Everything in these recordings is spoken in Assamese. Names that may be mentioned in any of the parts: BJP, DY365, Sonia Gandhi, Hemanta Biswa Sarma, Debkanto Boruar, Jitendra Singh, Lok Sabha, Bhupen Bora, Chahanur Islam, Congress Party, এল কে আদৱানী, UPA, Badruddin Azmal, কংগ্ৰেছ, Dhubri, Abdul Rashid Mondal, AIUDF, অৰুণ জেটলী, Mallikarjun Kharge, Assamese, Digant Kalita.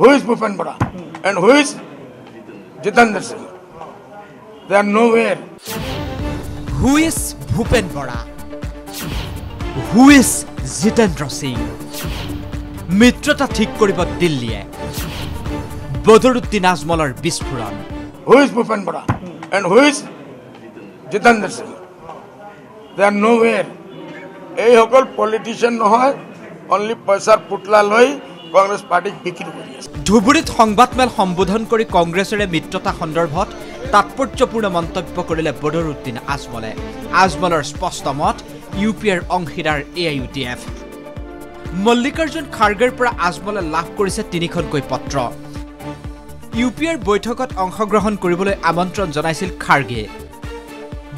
Who is Bhupen Bora and who is Jitendra Singh? They are nowhere. Who is Bhupen Bora? Who is Jitendra Singh? Mitrata thik koriba Dilliye. Badruddin Azmalar bisphuran. Who is Bhupen Bora and who is Jitendra Singh? They are nowhere. Ei hokol politician nohoy, only paisar putla loi Congress Party bikri kori ase. Dhuburiit সংবাদমেল সম্বোধন কৰি কংগ্ৰেছৰে মিত্ৰতা সন্দৰ্ভত তাৎপৰ্যপূৰ্ণ মন্তব্য কৰিলে বদৰুদ্দিন আজমলে। আজমলৰ স্পষ্ট মত ইউপিৰ অংশীদাৰ এআইইউডিএফ। মল্লিকাৰ্জুন খাৰ্গেৰ পৰা আজমলে লাভ কৰিছে তিনিখনকৈ পত্ৰ। ইউপিৰ বৈঠকত অংশগ্ৰহণ কৰিবলৈ আমন্ত্ৰণ জনাইছিল খাৰ্গে।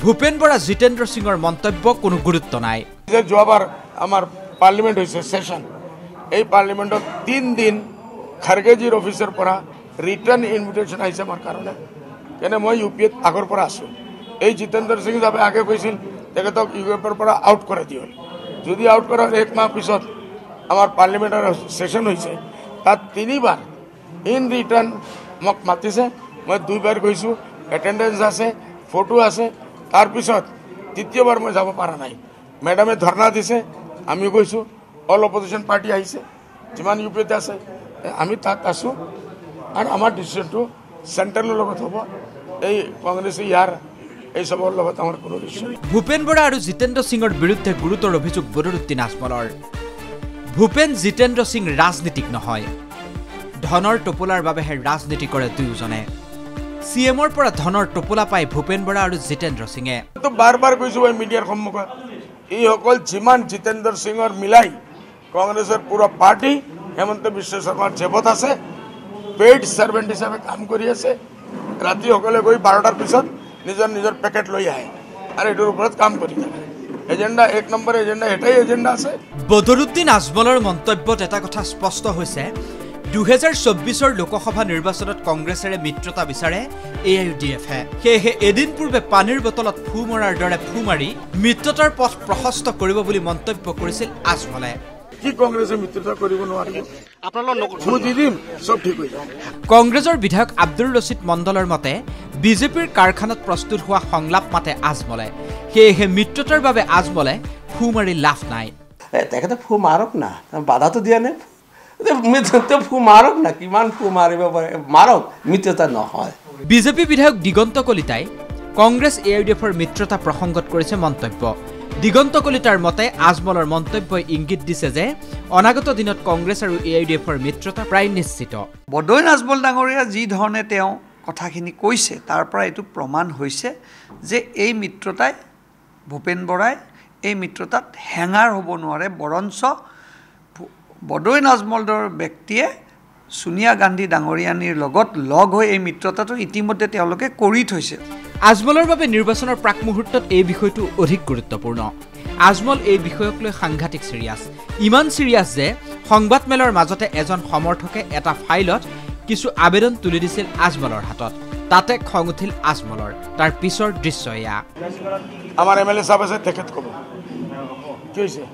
ভূপেন বৰা জিতেন্দ্ৰ সিঙৰ মন্তব্য কোনো গুৰুত্ব নাই। যে যোৱাবাৰ আমাৰ পাৰ্লিমেণ্ট হৈছে সেশন। এই পার্লামেন্টত 3 দিন খার্গেজির অফিসের পৰা রিটার্ন ইনভিটেশন আইছে আমার কারণে কেন মই ইউপিএ আগৰ পৰা আছো। এই জিতেন্দ্ৰ সিং যাবে আগে কৈছিল তেখেতক ইউপিএৰ পৰা আউট করে দিও। যদি আউট করার 1 মাহ পিছত আমার পার্লামেন্টৰ সেশন হইছে তাত 3 বাৰ ইন রিটার্ন মোক মাতিছে। মই 2 বাৰ গৈছো, এটেন্ডেন্স আছে, ফটো আছে। তার পিছত তৃতীয়বার মই যাব পাৰা নাই। ম্যাডামে ধর্ণা দিছে, আমি গৈছো। All opposition party आईसे, जिमान यूपी ते आसे, आमी तात आसु, और हमार decision तो center लो लगत होगा, ये कांग्रेसी यार, ये सब और लगता हमारे कोनो decision। भूपेन बड़ा और जितेंद्र सिंह और विरुद्ध गुरुतर अभियोग बदरुद्दीन आजमलर। भूपेन जितेंद्र सिंह राजनीतिक নহয়, ধনৰ টোপোলাৰ বাবে ৰাজনীতি কৰে দুয়োজনে। সিএমৰ পৰা ধনৰ টোপোলা পাই ভূপেন বৰা আৰু জিতেন্দ্ৰ সিংহে। তো বাৰ-বাৰ কৈছো মই মিডিয়াৰ সন্মুখত, এই হকল জিমান জিতেন্দ্ৰ সিংৰ মিলাই কংগ্রেসের পুরো পার্টি হেমন্ত বিশ্ব শর্মার জেবত আছে, পেইড সার্ভেন্ট হিসাবে কাম কৰি আছে। ৰাতি সকলে গৈ 12টাৰ পিছত নিজৰ নিজৰ পেকেট লৈ আহে আৰু এটোৰ ওপৰত কাম কৰি থাকে। এজেন্ডা 1 নম্বৰ এজেন্ডা, এটাই এজেন্ডা আছে। বদৰুদ্দিন আজমলৰ মন্তব্যত এটা কথা স্পষ্ট হৈছে, 2024 ৰ লোকসভা নিৰ্বাচনত কংগ্ৰেছৰে মিত্ৰতা বিচাৰে এআইইউডিএফে। সেয়ে এদিন পূৰ্বে পানীৰ বটলত ফু মৰাৰ দৰে ফু মাৰি মিত্ৰতাৰ পথ প্ৰশস্ত কৰিব বুলি মন্তব্য কৰিছিল আজমলে। কংগ্ৰেছৰ বিধায়ক আব্দুল ৰছিদ মণ্ডলৰ মতে বিজেপিৰ কাৰখানাত প্ৰস্তুত হোৱা সংলাপ মাতে আজমলে। সেয়ে মিত্ৰতাৰ বাবে আজমলে ফু মাৰি লাভ নাই। তেখেতে ফু মাৰক না, বাধাটো দিয়া নাই। ফু মাৰক না, কিমান ফু মাৰিব পাৰে, মাৰক, মিত্ৰতা নহয়। বিজেপি বিধায়ক দিগন্ত কলিতাই কংগ্ৰেছ এআইইউডিএফৰ মিত্ৰতা প্ৰসংগত কৰিছে মন্তব্য। দিগন্ত কলিতাৰ মতে আজমলৰ মন্তব্যই ইংগিত দিছে যে অনাগত দিনত কংগ্ৰেছ আৰু এআইইউডিএফৰ মিত্ৰতা প্ৰায় নিশ্চিত। বদৰুদ্দিন আজমল ডাঙৰীয়া যি ধৰণে তেওঁ কথাখিনি কৈছে তাৰ পৰা এইটো প্ৰমাণ হৈছে যে এই মিত্ৰতাই, ভূপেন বৰাই এই মিত্ৰতাত হেঙাৰ হ'ব নোৱাৰে। বৰঞ্চ বদৰুদ্দিন আজমলৰ ব্যক্তিয়ে সোনিয়া গান্ধী ডাঙৰীয়ানীৰ লগত লগ হৈ এই মিত্ৰতাটো ইতিমধ্যে তেওঁলোকে কৰি থৈছে। আজমলৰ বাবে নিৰ্বাচনৰ প্ৰাক মুহূৰ্তত এই বিষয়টো অধিক গুৰুত্বপূৰ্ণ। আজমল এই বিষয়ক লৈ সাংঘাতিক সিৰিয়াছ, ইমান সিৰিয়াছ যে সংবাদমেলৰ মাজতে এজন সমৰ্থকে এটা ফাইলত কিছু আবেদন তুলি দিছিল আজমলৰ হাতত। তাতে খং উঠিল আজমলৰ। তাৰ পিছৰ দৃশ্য এয়া। আমাৰ এমএলএ সাহেব আছে, তেখেত ক'ব কি হৈছে,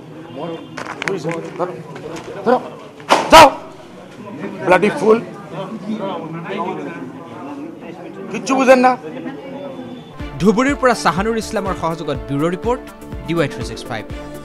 ধুবুৰীৰ পৰা চাহানুৰ ইছলামৰ সহযোগত ব্যুৰ' ৰিপৰ্ট DY365।